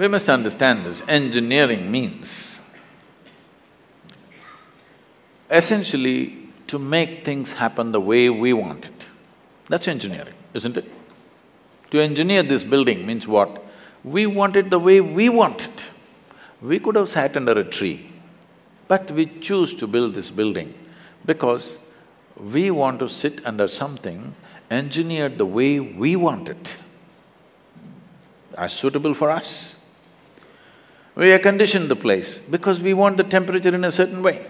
We must understand this, engineering means essentially to make things happen the way we want it. That's engineering, isn't it? To engineer this building means what? We want it the way we want it. We could have sat under a tree, but we choose to build this building because we want to sit under something engineered the way we want it, as suitable for us. We are conditioned the place because we want the temperature in a certain way.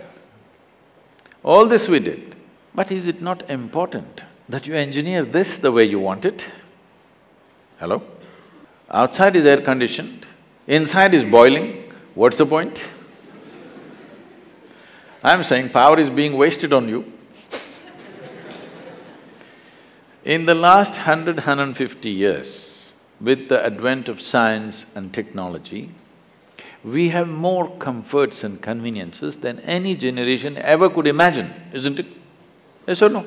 All this we did, but is it not important that you engineer this the way you want it? Hello? Outside is air-conditioned, inside is boiling, what's the point? I'm saying power is being wasted on you. In the last 100–150 years, with the advent of science and technology, we have more comforts and conveniences than any generation ever could imagine, isn't it? Yes or no?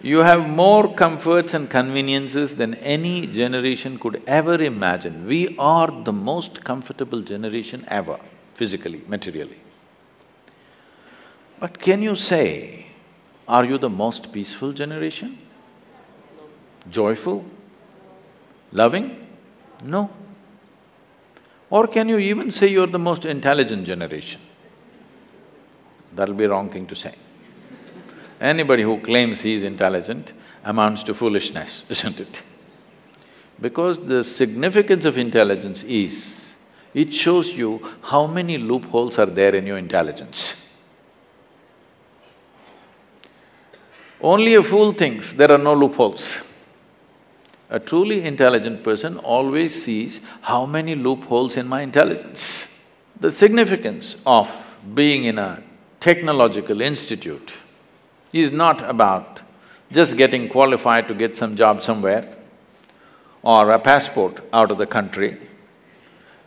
You have more comforts and conveniences than any generation could ever imagine. We are the most comfortable generation ever, physically, materially. But can you say, are you the most peaceful generation? Joyful? Loving? No. Or can you even say you're the most intelligent generation? That'll be a wrong thing to say. Anybody who claims he is intelligent amounts to foolishness, isn't it? Because the significance of intelligence is, it shows you how many loopholes are there in your intelligence. Only a fool thinks there are no loopholes. A truly intelligent person always sees how many loopholes in my intelligence. The significance of being in a technological institute is not about just getting qualified to get some job somewhere or a passport out of the country.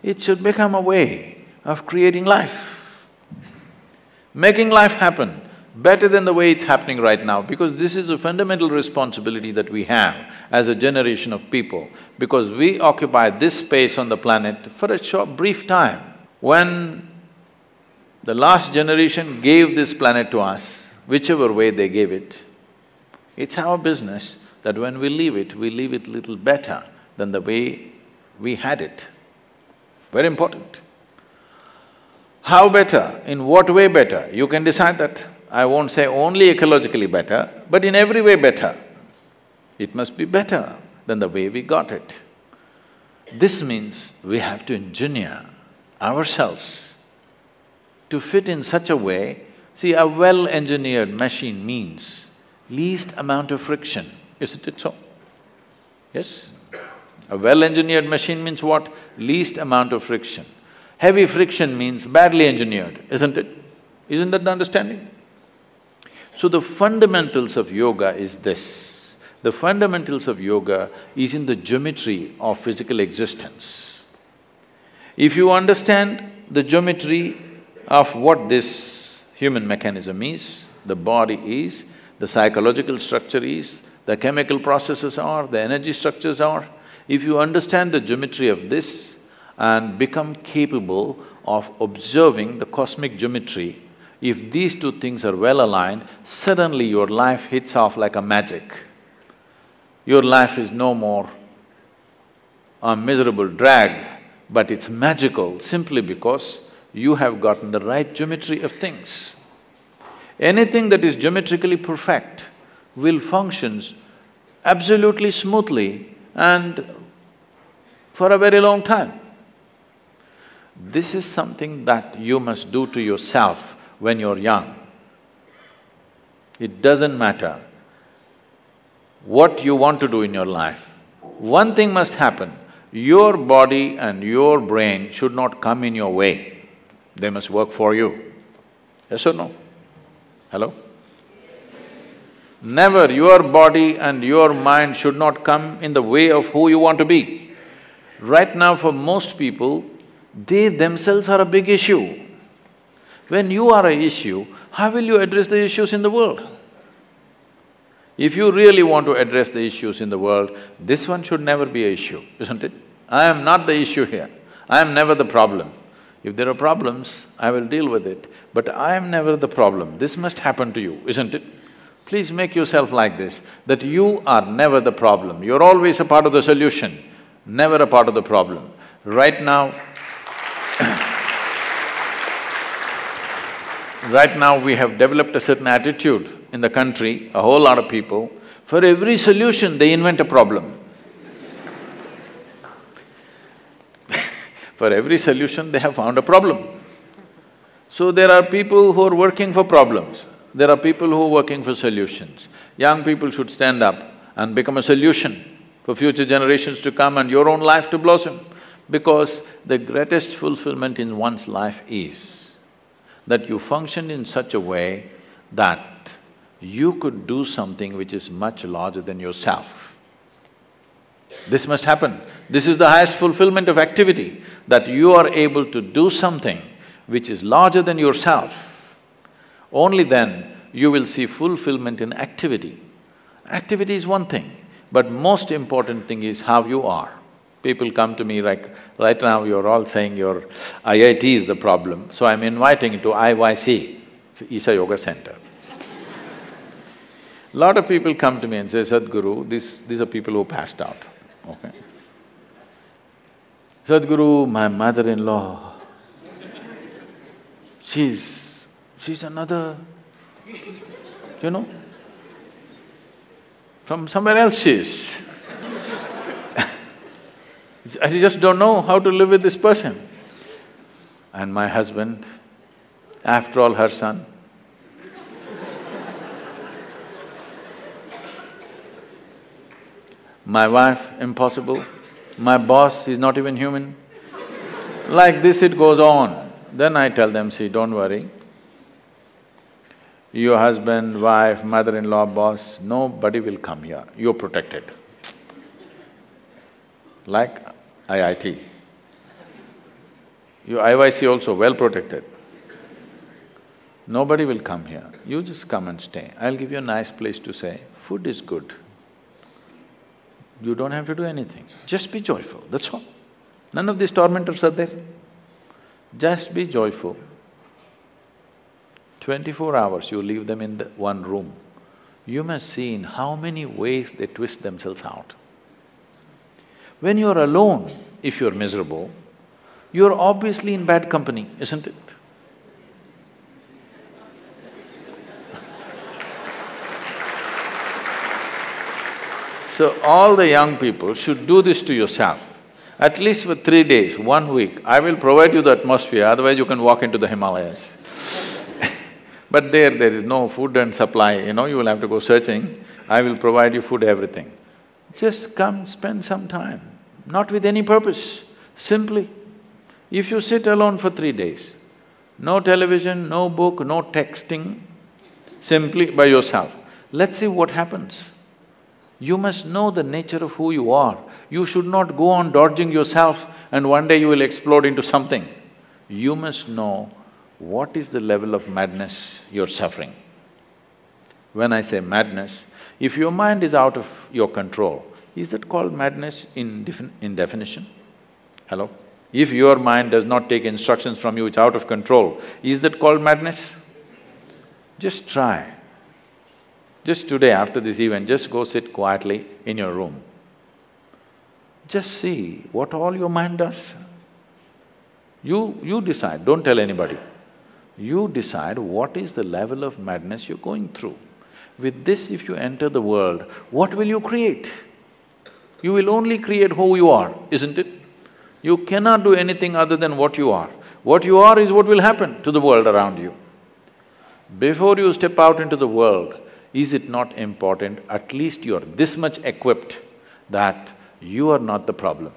It should become a way of creating life, making life happen better than the way it's happening right now, because this is a fundamental responsibility that we have as a generation of people, because we occupy this space on the planet for a short, brief time. When the last generation gave this planet to us, whichever way they gave it, it's our business that when we leave it little better than the way we had it. Very important. How better? In what way better? You can decide that. I won't say only ecologically better, but in every way better. It must be better than the way we got it. This means we have to engineer ourselves to fit in such a way. See, a well-engineered machine means least amount of friction, isn't it so? Yes? A well-engineered machine means what? Least amount of friction. Heavy friction means badly engineered, isn't it? Isn't that the understanding? So the fundamentals of yoga is this. The fundamentals of yoga is in the geometry of physical existence. If you understand the geometry of what this human mechanism is, the body is, the psychological structure is, the chemical processes are, the energy structures are, if you understand the geometry of this and become capable of observing the cosmic geometry, if these two things are well aligned, suddenly your life hits off like a magic. Your life is no more a miserable drag, but it's magical simply because you have gotten the right geometry of things. Anything that is geometrically perfect will function absolutely smoothly and for a very long time. This is something that you must do to yourself when you're young. It doesn't matter what you want to do in your life. One thing must happen, your body and your brain should not come in your way. They must work for you. Yes or no? Hello? Never, your body and your mind should not come in the way of who you want to be. Right now for most people, they themselves are a big issue. When you are an issue, how will you address the issues in the world? If you really want to address the issues in the world, this one should never be an issue, isn't it? I am not the issue here. I am never the problem. If there are problems, I will deal with it, but I am never the problem. This must happen to you, isn't it? Please make yourself like this, that you are never the problem. You're always a part of the solution, never a part of the problem. Right now right now we have developed a certain attitude in the country, a whole lot of people, for every solution they invent a problem. For every solution they have found a problem. So there are people who are working for problems, there are people who are working for solutions. Young people should stand up and become a solution for future generations to come and your own life to blossom, because the greatest fulfillment in one's life is that you function in such a way that you could do something which is much larger than yourself. This must happen. This is the highest fulfillment of activity, that you are able to do something which is larger than yourself. Only then you will see fulfillment in activity. Activity is one thing, but most important thing is how you are. People come to me like, right now you're all saying your IIT is the problem, so I'm inviting you to IYC, Isha Yoga Center. Lot of people come to me and say, Sadhguru, these are people who passed out, okay? Sadhguru, my mother-in-law, she's another, you know, from somewhere else she is. I just don't know how to live with this person. And my husband, after all, her son. My wife, impossible. My boss, he's not even human. Like this it goes on. Then I tell them, see, don't worry. Your husband, wife, mother-in-law, boss, nobody will come here. You're protected. Like IIT. Your IYC also well protected. Nobody will come here, you just come and stay. I'll give you a nice place to stay, food is good. You don't have to do anything, just be joyful, that's all. None of these tormentors are there. Just be joyful. 24 hours you leave them in the one room, you must see in how many ways they twist themselves out. When you're alone, if you're miserable, you're obviously in bad company, isn't it? So all the young people should do this to yourself, at least for 3 days, 1 week. I will provide you the atmosphere, otherwise you can walk into the Himalayas. But there is no food and supply, you know, you will have to go searching. I will provide you food, everything. Just come, spend some time, not with any purpose, simply. If you sit alone for 3 days, no television, no book, no texting, simply by yourself, let's see what happens. You must know the nature of who you are. You should not go on dodging yourself and one day you will explode into something. You must know what is the level of madness you're suffering. When I say madness, if your mind is out of your control, is that called madness in definition? Hello? If your mind does not take instructions from you, it's out of control, is that called madness? Just try. Just today after this event, just go sit quietly in your room. Just see what all your mind does. You decide, don't tell anybody. You decide what is the level of madness you're going through. With this, if you enter the world, what will you create? You will only create who you are, isn't it? You cannot do anything other than what you are. What you are is what will happen to the world around you. Before you step out into the world, is it not important at least you are this much equipped that you are not the problem?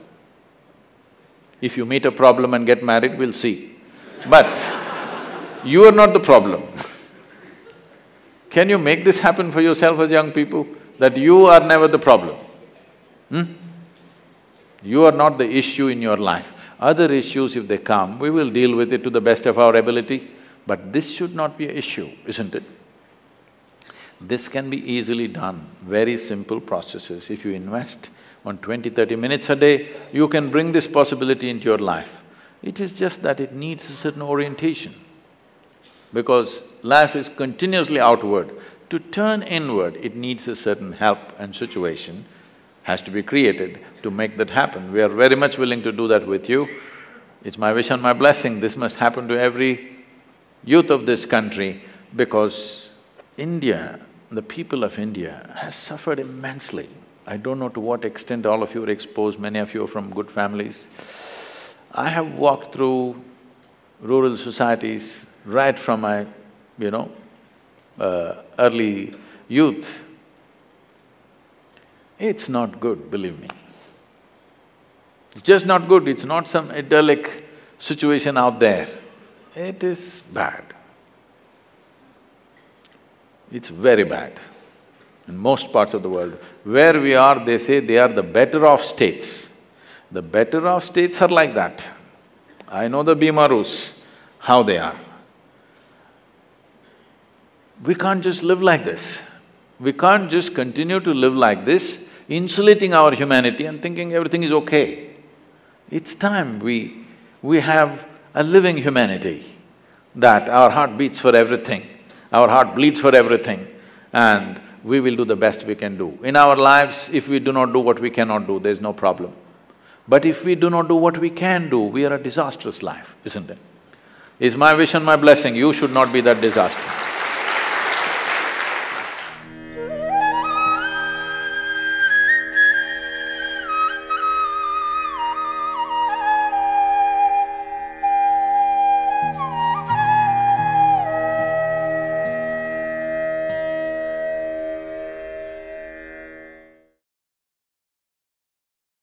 If you meet a problem and get married, we'll see. But you are not the problem. Can you make this happen for yourself as young people, that you are never the problem? You are not the issue in your life. Other issues, if they come, we will deal with it to the best of our ability, but this should not be an issue, isn't it? This can be easily done, very simple processes. If you invest on 20-30 minutes a day, you can bring this possibility into your life. It is just that it needs a certain orientation, because life is continuously outward. To turn inward, it needs a certain help and situation has to be created to make that happen. We are very much willing to do that with you. It's my wish and my blessing, this must happen to every youth of this country, because India, the people of India has suffered immensely. I don't know to what extent all of you are exposed, many of you are from good families. I have walked through rural societies right from my, early youth. It's not good, believe me. It's just not good, it's not some idyllic situation out there. It is bad. It's very bad. In most parts of the world, where we are, they say they are the better-off states. The better-off states are like that. I know the Bhimarus, how they are. We can't just live like this. We can't just continue to live like this, insulating our humanity and thinking everything is okay. It's time we have a living humanity, that our heart beats for everything, our heart bleeds for everything, and we will do the best we can do. In our lives, if we do not do what we cannot do, there's no problem. But if we do not do what we can do, we are a disastrous life, isn't it? It's my wish and my blessing, you should not be that disaster.